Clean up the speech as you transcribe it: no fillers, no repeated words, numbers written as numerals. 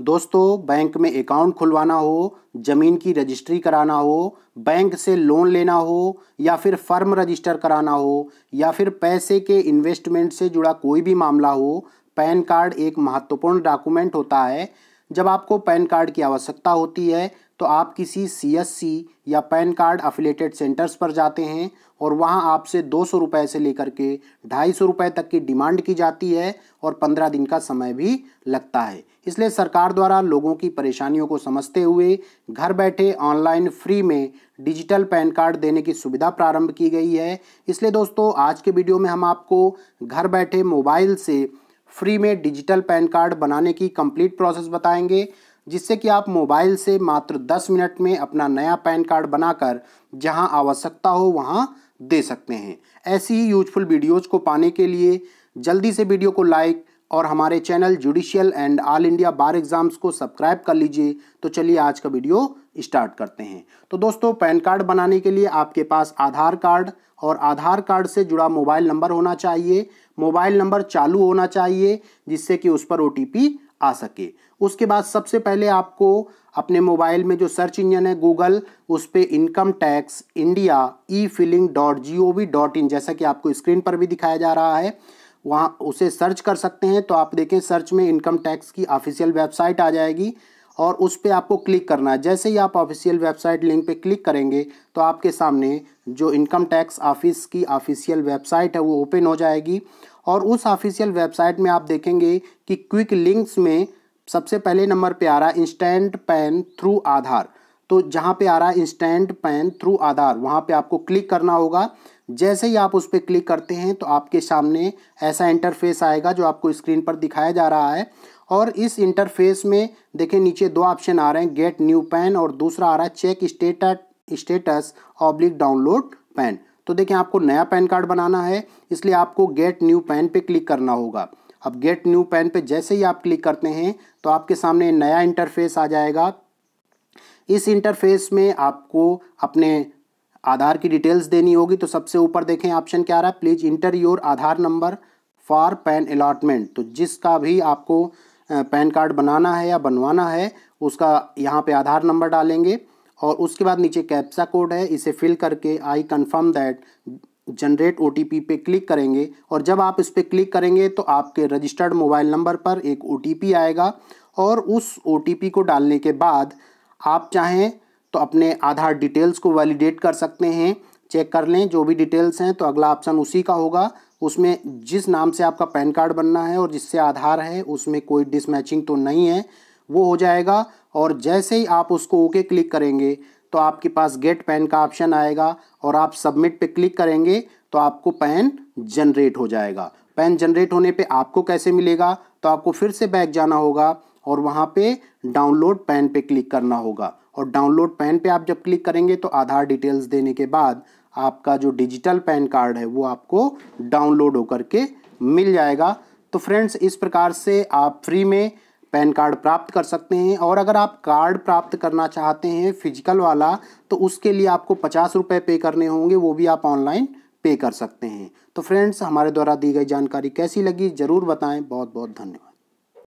दोस्तों बैंक में अकाउंट खुलवाना हो, ज़मीन की रजिस्ट्री कराना हो, बैंक से लोन लेना हो या फिर फर्म रजिस्टर कराना हो या फिर पैसे के इन्वेस्टमेंट से जुड़ा कोई भी मामला हो, पैन कार्ड एक महत्वपूर्ण डॉक्यूमेंट होता है। जब आपको पैन कार्ड की आवश्यकता होती है तो आप किसी CSC या पैन कार्ड अफिलेटेड सेंटर्स पर जाते हैं और वहां आपसे 200 रुपये से लेकर के 250 रुपये तक की डिमांड की जाती है और 15 दिन का समय भी लगता है। इसलिए सरकार द्वारा लोगों की परेशानियों को समझते हुए घर बैठे ऑनलाइन फ्री में डिजिटल पैन कार्ड देने की सुविधा प्रारंभ की गई है। इसलिए दोस्तों आज के वीडियो में हम आपको घर बैठे मोबाइल से फ्री में डिजिटल पैन कार्ड बनाने की कंप्लीट प्रोसेस बताएंगे, जिससे कि आप मोबाइल से मात्र 10 मिनट में अपना नया पैन कार्ड बनाकर जहां आवश्यकता हो वहां दे सकते हैं। ऐसी ही यूजफुल वीडियोज़ को पाने के लिए जल्दी से वीडियो को लाइक और हमारे channel judicial and all India bar exams को सब्सक्राइब कर लीजिए। तो चलिए आज का वीडियो स्टार्ट करते हैं। तो दोस्तों पैन कार्ड बनाने के लिए आपके पास आधार कार्ड और आधार कार्ड से जुड़ा मोबाइल नंबर होना चाहिए। मोबाइल नंबर चालू होना चाहिए जिससे कि उस पर OTP आ सके। उसके बाद सबसे पहले आपको अपने मोबाइल में जो सर्च इंजन है गूगल, उस पर income tax india e-filing.gov.in जैसा कि आपको स्क्रीन पर भी दिखाया जा रहा है वहाँ उसे सर्च कर सकते हैं। तो आप देखें सर्च में इनकम टैक्स की ऑफिशियल वेबसाइट आ जाएगी और उस पर आपको क्लिक करना है। जैसे ही आप ऑफिशियल वेबसाइट लिंक पे क्लिक करेंगे तो आपके सामने जो इनकम टैक्स ऑफिस की ऑफिशियल वेबसाइट है वो ओपन हो जाएगी और उस ऑफिशियल वेबसाइट में आप देखेंगे कि क्विक लिंक्स में सबसे पहले नंबर पे आ रहा है इंस्टेंट पैन थ्रू आधार। तो जहाँ पे आ रहा है इंस्टेंट पैन थ्रू आधार वहाँ पे आपको क्लिक करना होगा। जैसे ही आप उस पर क्लिक करते हैं तो आपके सामने ऐसा इंटरफेस आएगा जो आपको स्क्रीन पर दिखाया जा रहा है और इस इंटरफेस में देखें नीचे दो ऑप्शन आ रहे हैं, गेट न्यू पैन और दूसरा आ रहा है check status oblique download PAN. तो देखें आपको नया पैन कार्ड बनाना है इसलिए आपको गेट न्यू पैन पे क्लिक करना होगा। अब गेट न्यू पैन पे जैसे ही आप क्लिक करते हैं तो आपके सामने नया इंटरफेस आ जाएगा। इस इंटरफेस में आपको अपने आधार की डिटेल्स देनी होगी। तो सबसे ऊपर देखें ऑप्शन क्या आ रहा है, please enter your Aadhaar number for PAN allotment. तो जिसका भी आपको पैन कार्ड बनाना है या बनवाना है उसका यहाँ पे आधार नंबर डालेंगे और उसके बाद नीचे कैप्सा कोड है इसे फिल करके I confirm that generate OTP पे क्लिक करेंगे और जब आप इस पर क्लिक करेंगे तो आपके रजिस्टर्ड मोबाइल नंबर पर एक OTP आएगा और उस OTP को डालने के बाद आप चाहें तो अपने आधार डिटेल्स को वैलिडेट कर सकते हैं, चेक कर लें जो भी डिटेल्स हैं। तो अगला ऑप्शन उसी का होगा, उसमें जिस नाम से आपका पैन कार्ड बनना है और जिससे आधार है उसमें कोई डिसमैचिंग तो नहीं है वो हो जाएगा। और जैसे ही आप उसको ओके क्लिक करेंगे तो आपके पास गेट पैन का ऑप्शन आएगा और आप सबमिट पे क्लिक करेंगे तो आपको पैन जनरेट हो जाएगा। पैन जनरेट होने पे आपको कैसे मिलेगा, तो आपको फिर से बैक जाना होगा और वहाँ पे डाउनलोड पैन पे क्लिक करना होगा और डाउनलोड पैन पे आप जब क्लिक करेंगे तो आधार डिटेल्स देने के बाद आपका जो डिजिटल पैन कार्ड है वो आपको डाउनलोड होकर के मिल जाएगा। तो फ्रेंड्स इस प्रकार से आप फ्री में पैन कार्ड प्राप्त कर सकते हैं। और अगर आप कार्ड प्राप्त करना चाहते हैं फिजिकल वाला तो उसके लिए आपको 50 रुपये पे करने होंगे, वो भी आप ऑनलाइन पे कर सकते हैं। तो फ्रेंड्स हमारे द्वारा दी गई जानकारी कैसी लगी ज़रूर बताएं। बहुत बहुत धन्यवाद।